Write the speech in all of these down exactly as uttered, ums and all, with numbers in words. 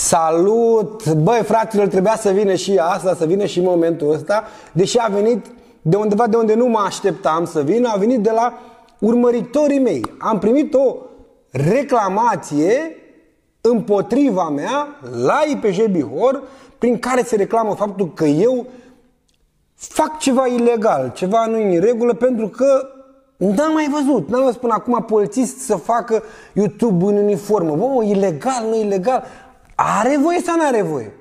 Salut! Băi, fraților, trebuia să vină și asta, să vină și momentul ăsta, deși a venit de undeva de unde nu mă așteptam să vină, a venit de la urmăritorii mei. Am primit o reclamație împotriva mea la I P J Bihor, prin care se reclamă faptul că eu fac ceva ilegal, ceva nu în regulă, pentru că n-am mai văzut, n-am văzut până acum polițist să facă YouTube în uniformă. Bă, ilegal, nu ilegal, are voie sau nu are voie?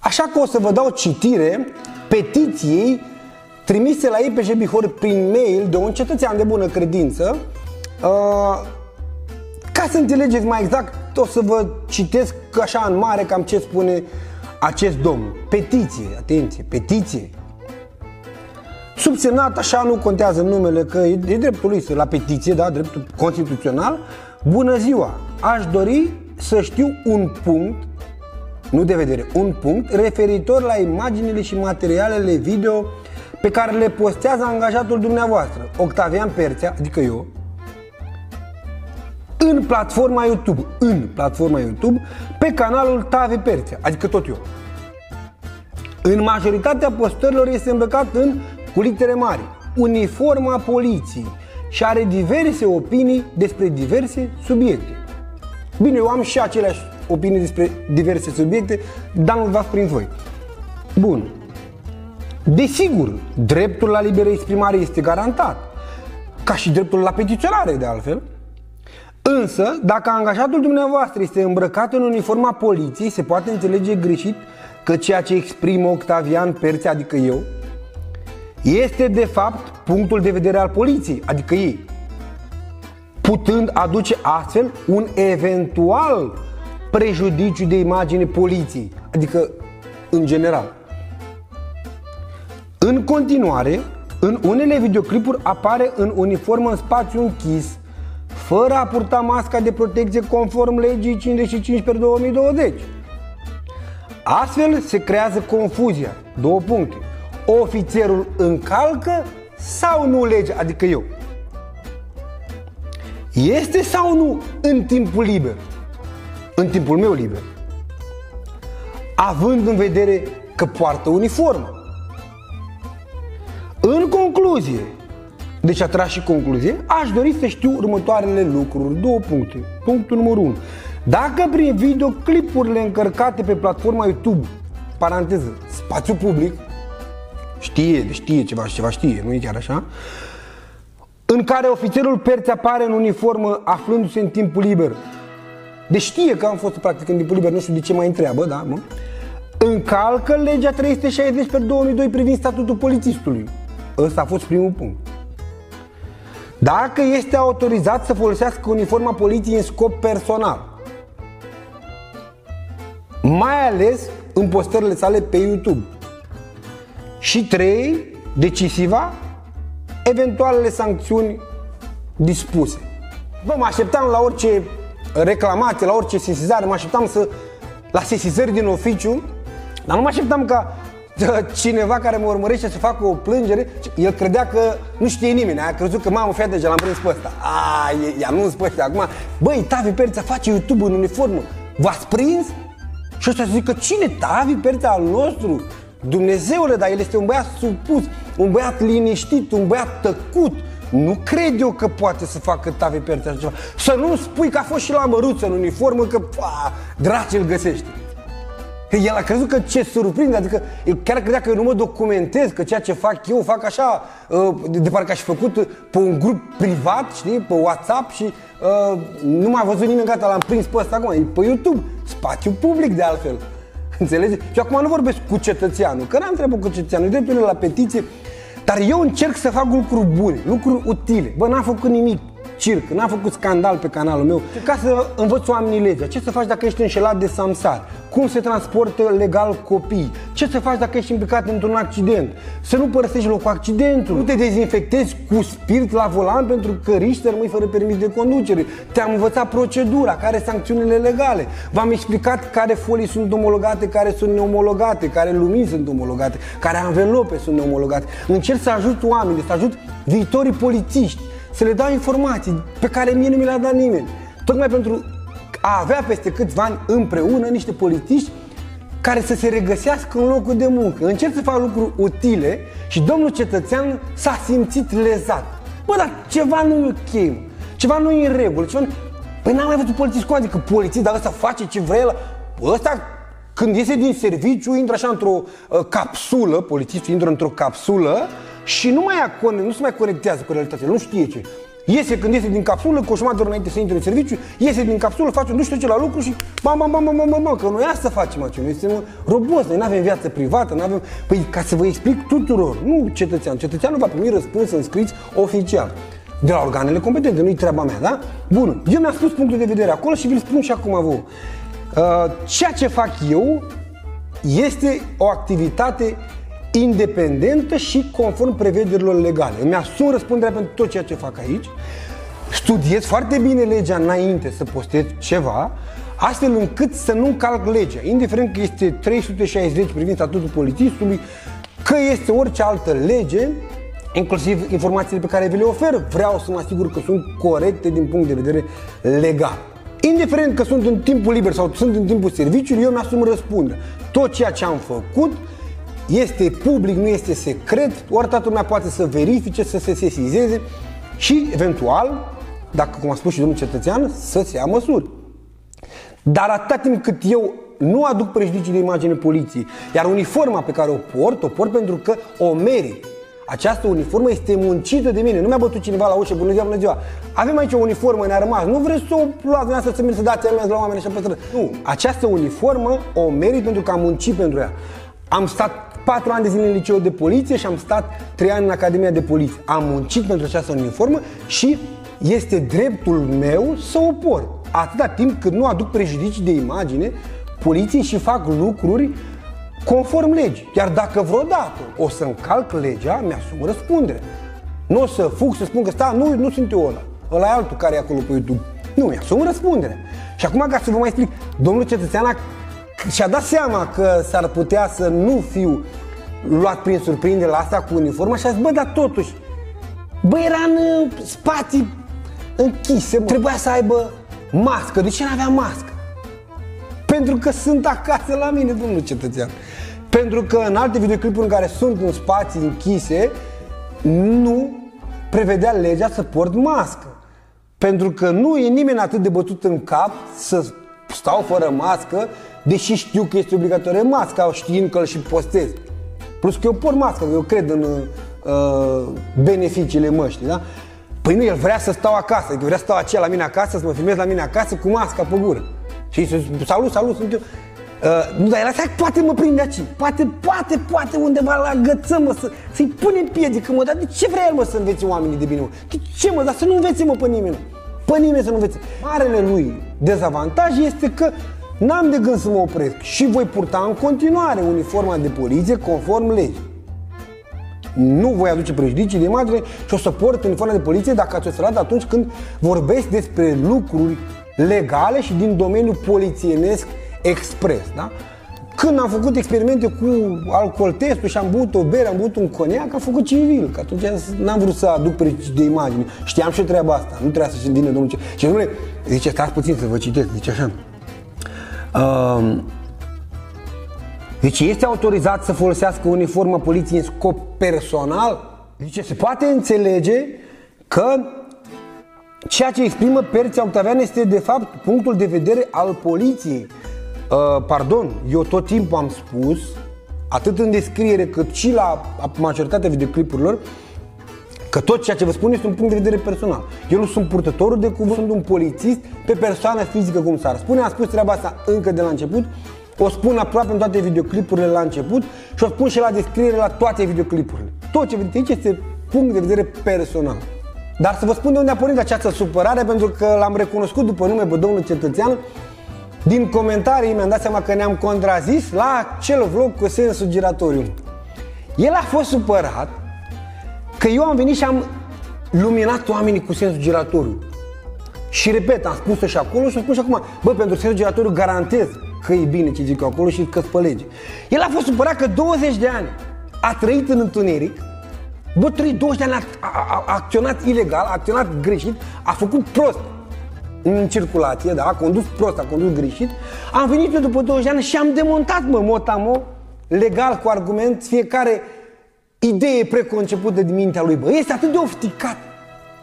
Așa că o să vă dau citire petiției trimise la I P J Bihor prin mail de un cetățean de bună credință. Ca să înțelegeți mai exact, o să vă citesc așa în mare cam ce spune acest domn. Petiție, atenție, petiție. Subsemnat, așa, nu contează numele, că e dreptul lui la petiție, da, dreptul constituțional. Bună ziua! Aș dori să știu un punct, nu de vedere, un punct referitor la imaginile și materialele video pe care le postează angajatul dumneavoastră, Octavian Perțea, adică eu, în platforma YouTube, în platforma YouTube, pe canalul Tavi Perțea, adică tot eu. În majoritatea postărilor este îmbrăcat în, cu litere mari, uniforma poliției și are diverse opinii despre diverse subiecte. Bine, eu am și aceleași opinii despre diverse subiecte, dar nu v-ați prins voi. Bun. Desigur, dreptul la liberă exprimare este garantat, ca și dreptul la petiționare, de altfel. Însă, dacă angajatul dumneavoastră este îmbrăcat în uniforma poliției, se poate înțelege greșit că ceea ce exprimă Octavian Perțea, adică eu, este de fapt punctul de vedere al poliției, adică ei, putând aduce astfel un eventual prejudiciu de imagine poliției, adică în general. În continuare, în unele videoclipuri apare în uniformă în spațiu închis, fără a purta masca de protecție conform legii cincizeci și cinci pe două mii douăzeci. Astfel se creează confuzia. Două puncte. Ofițerul încalcă sau nu legea, adică eu? Este sau nu în timpul liber? În timpul meu liber. Având în vedere că poartă uniformă. În concluzie, deci a tras și concluzie, aș dori să știu următoarele lucruri. Două puncte. Punctul numărul unu. Dacă prin videoclipurile încărcate pe platforma YouTube, paranteză, spațiu public, știe, știe ceva, ceva știe, nu e chiar așa, în care ofițerul Perțea apare în uniformă aflându-se în timpul liber, deci știe că am fost practic în timpul liber, nu știu de ce mai întreabă, da, mă, încalcă legea trei sute șaizeci pe două mii doi privind statutul polițistului. Ăsta a fost primul punct. Dacă este autorizat să folosească uniforma poliției în scop personal, mai ales în postările sale pe YouTube. Și trei, decisiva, eventualele sancțiuni dispuse. Bă, mă așteptam la orice reclamație, la orice sesizare, mă așteptam să, la sesizări din oficiu, dar nu mă așteptam ca cineva care mă urmărește să facă o plângere, el credea că nu știe nimeni, a crezut că mamă, fii deja l-am prins pe ăsta. A, i-am prins pe ăsta acum. Băi, Tavi Perțea face YouTube în uniformă, v-ați prins? Și ăsta să zică, cine? Tavi Perțea al nostru? Dumnezeule, dar el este un băiat supus, un băiat liniștit, un băiat tăcut. Nu cred eu că poate să facă Tavi Perțea așa ceva. Să nu spui că a fost și la Măruță în uniformă, că pa, draci îl găsește. El a crezut că ce surprinde, adică el chiar credea că eu nu mă documentez, că ceea ce fac eu fac așa, de parcă aș fi făcut pe un grup privat, știi, pe WhatsApp și uh, nu m-a văzut nimeni, gata, l-am prins pe ăsta acum, e pe YouTube, spațiu public de altfel, înțelegi? Și acum nu vorbesc cu cetățeanul, că n-am treabă cu cetățeanul, e dreptul la petiție, dar eu încerc să fac lucruri bune, lucruri utile, bă, n-am făcut nimic circ, n-am făcut scandal pe canalul meu ca să învăț oamenii legea. Ce să faci dacă ești înșelat de samsar? Cum se transportă legal copiii? Ce să faci dacă ești implicat într-un accident? Să nu părăsești locul accidentului. Nu te dezinfectezi cu spirit la volan pentru că riști să rămâi fără permis de conducere. Te-am învățat procedura, care sunt sancțiunile legale. V-am explicat care folii sunt omologate, care sunt neomologate, care lumini sunt omologate, care anvelope sunt neomologate. Încerc să ajut oamenii, să ajut viitorii polițiști, să le dau informații pe care mie nu mi le-a dat nimeni. Tocmai pentru a avea peste câțiva ani împreună niște polițiști care să se regăsească în locul de muncă. Încerc să fac lucruri utile și domnul cetățean s-a simțit lezat. Bă, dar ceva nu e ok, ceva nu e în regulă. Ceva... Păi n-am mai văzut polițiști cu adică polițiști, dar ăsta face ce vrea el. Ăsta când iese din serviciu intră așa într-o uh, capsulă, polițistul intră într-o capsulă și nu, mai acone, nu se mai conectează cu realitatea, nu știe ce. Iese când iese din capsulă, cu o jumătate de oră înainte să intre în serviciu, iese din capsulă, face un duș, trece la lucru și bam, bam, bam, bam, bam, bam, că noi asta facem aici, noi suntem roboți, noi nu avem viață privată, nu avem... Păi ca să vă explic tuturor, nu cetățean, cetățeanul va primi răspuns înscris oficial de la organele competente, nu-i treaba mea, da? Bun, eu mi-am spus punctul de vedere acolo și vi-l spun și acum vouă. Ceea ce fac eu este o activitate independentă și conform prevederilor legale. Îmi asum răspunderea pentru tot ceea ce fac aici, studiez foarte bine legea înainte să postez ceva, astfel încât să nu încalc legea, indiferent că este trei sute șaizeci privind statutul polițistului, că este orice altă lege, inclusiv informațiile pe care vi le ofer, vreau să mă asigur că sunt corecte din punct de vedere legal. Indiferent că sunt în timpul liber sau sunt în timpul serviciului, eu mi-asum răspunderea. Tot ceea ce am făcut este public, nu este secret, ori toată lumea poate să verifice, să se sesizeze și, eventual, dacă, cum a spus și domnul cetățean, să se ia măsuri. Dar atâta timp cât eu nu aduc prejudicii de imagine poliției, iar uniforma pe care o port, o port pentru că o merit. Această uniformă este muncită de mine, nu mi-a bătut cineva la ușă, bună ziua, bună ziua, avem aici o uniformă, ne-a rămas, nu vreți să o luați dumneavoastră, să mergi să dați la oameni așa pe strădă. Nu, această uniformă o merit pentru că am muncit pentru ea. Am stat patru ani de zile în liceu de poliție și am stat trei ani în Academia de Poliție. Am muncit pentru această uniformă și este dreptul meu să o port. Atâta timp cât nu aduc prejudicii de imagine poliției și fac lucruri conform legii. Iar dacă vreodată o să încalc legea, mi-asum răspundere. Nu o să fug să spun că sta, nu, nu sunt eu ăla, ăla e altul care e acolo pe YouTube. Nu, mi-asum răspundere. Și acum ca să vă mai explic, domnul cetățean și-a dat seama că s-ar putea să nu fiu luat prin surprindere la asta cu uniforma și a zis, bă, dar totuși, bă, era în spații închise, mă. Trebuia să aibă mască. De ce n-avea mască? Pentru că sunt acasă la mine, domnul cetățean. Pentru că în alte videoclipuri în care sunt în spații închise, nu prevedea legea să port mască. Pentru că nu e nimeni atât de bătut în cap să stau fără mască, deși știu că este obligatorie masca, știind că îl și postez. Plus că eu port masca, eu cred în uh, beneficiile măștii, da? Păi nu, el vrea să stau acasă, adică vrea să stau aceea la mine acasă, să mă filmez la mine acasă cu masca pe gură. Și se zice, salut, salut, sunt eu. Uh, nu, dar el așa, poate mă prinde aici, poate, poate, poate undeva la agățăm, mă, să, să-i punem piedică, mă, dar de ce vrea el, mă, să învețe oamenii de bine, mă? De ce, mă, dar să nu învețe, mă, pe nimeni, pe nimeni să nu învețe. Marele lui dezavantaj este că n-am de gând să mă opresc și voi purta în continuare uniforma de poliție conform legii. Nu voi aduce prejudicii de imagine și o să port uniforma de poliție dacă ați observat atunci când vorbesc despre lucruri legale și din domeniul polițienesc expres, da? Când am făcut experimente cu alcool testul și am băut o bere, am băut un coniac, am făcut civil, că atunci n-am vrut să aduc prejudicii de imagine. Știam și treaba asta, nu trebuia să-și vină domnul ce. Și domnule, zice, stați puțin să vă citesc, zice așa. Uh, deci este autorizat să folosească uniforma poliției în scop personal? Zice, se poate înțelege că ceea ce exprimă Perțea Octavian este de fapt punctul de vedere al poliției. uh, Pardon, eu tot timpul am spus, atât în descriere cât și la majoritatea videoclipurilor, că tot ceea ce vă spun este un punct de vedere personal. Eu nu sunt purtătorul de cuvânt, sunt un polițist pe persoană fizică, cum s-ar spune. Am spus treaba asta încă de la început, o spun aproape în toate videoclipurile la început și o spun și la descriere la toate videoclipurile. Tot ce vedeți aici este punct de vedere personal. Dar să vă spun de unde a pornit această supărare, pentru că l-am recunoscut după nume pe domnul cetățean. Din comentarii mi-am dat seama că ne-am contrazis la acel vlog cu sensul giratoriu. El a fost supărat că eu am venit și am luminat oamenii cu sensul giratoriu. Și repet, am spus-o și acolo și am spus și acum. Bă, pentru sensul giratoriu garantez că e bine ce zic acolo și că-s pe lege. El a fost supărat că douăzeci de ani a trăit în întuneric. Bă, douăzeci de ani a, a, a acționat ilegal, a acționat greșit, a făcut prost în circulație, da, a condus prost, a condus greșit. Am venit eu după douăzeci de ani și am demontat, mă, motamo, legal, cu argument, fiecare idee preconcepută din mintea lui. Bă, este atât de ofticat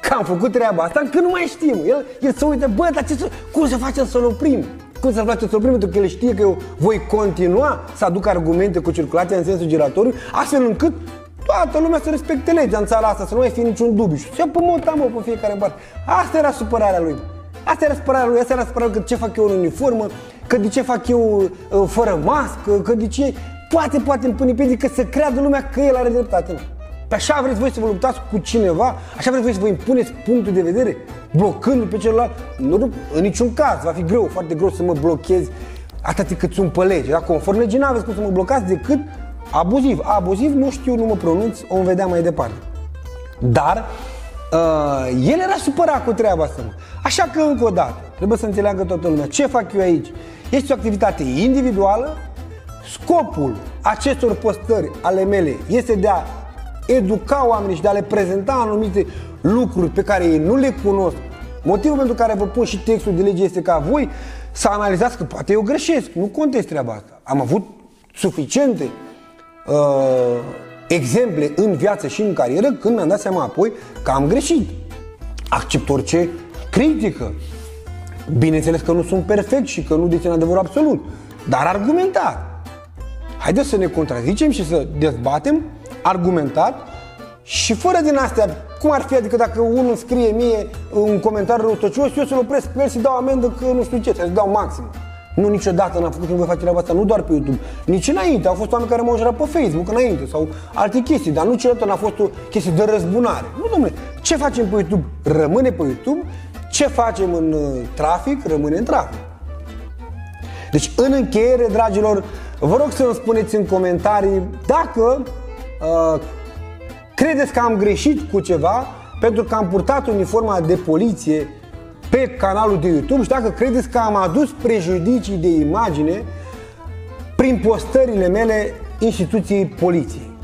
că am făcut treaba asta, încă nu mai știm. El, el se uită, bă, dar ce, cum să facem să-l oprim? Cum să-l facem să-l oprim? Pentru că el știe că eu voi continua să aduc argumente cu circulația în sensul giratoriu, astfel încât toată lumea să respecte legea în țara asta, să nu mai fie niciun dubiu. Și pe motamo pe fiecare parte. Asta era supărarea lui. Asta era supărarea lui, asta era supărarea că de ce fac eu în uniformă, că de ce fac eu fără mască, că de ce poate, poate îmi pune pe zi, că să creadă lumea că el are dreptate. Pe așa vreți voi să vă luptați cu cineva? Așa vreți voi să vă impuneți punctul de vedere? Blocându-l pe celălalt? Nu, în niciun caz, va fi greu, foarte greu să mă blochezi atât cât sunt pe lege. Dar conform legii n-aveți cum să mă blocați decât abuziv. Abuziv, nu știu, nu mă pronunț, o vedea mai departe. Dar Uh, el era supărat cu treaba asta. Așa că, încă o dată, trebuie să înțeleagă toată lumea ce fac eu aici. Este o activitate individuală. Scopul acestor postări ale mele este de a educa oamenii și de a le prezenta anumite lucruri pe care ei nu le cunosc. Motivul pentru care vă pun și textul de lege este ca voi să analizați, că poate eu greșesc, nu contest treaba asta. Am avut suficiente uh, exemple în viață și în carieră când mi-am dat seama apoi că am greșit. Accept orice critică. Bineînțeles că nu sunt perfect și că nu dețin adevărul absolut, dar argumentat. Haideți să ne contrazicem și să dezbatem argumentat și fără din astea. Cum ar fi, adică dacă unul îmi scrie mie un comentariu răutăcios, eu să-l opresc pe el și dau amendă că nu știu ce, să-l dau maxim. Nu, niciodată n-am făcut, nu voi face treaba asta, nu doar pe YouTube, nici înainte. Au fost oameni care m-au jurat pe Facebook înainte sau alte chestii, dar nu niciodată n-a fost o chestie de răzbunare. Nu, domnule, ce facem pe YouTube rămâne pe YouTube, ce facem în uh, trafic rămâne în trafic. Deci, în încheiere, dragilor, vă rog să-mi spuneți în comentarii dacă uh, credeți că am greșit cu ceva pentru că am purtat uniforma de poliție pe canalul de YouTube și dacă credeți că am adus prejudicii de imagine prin postările mele instituției poliției.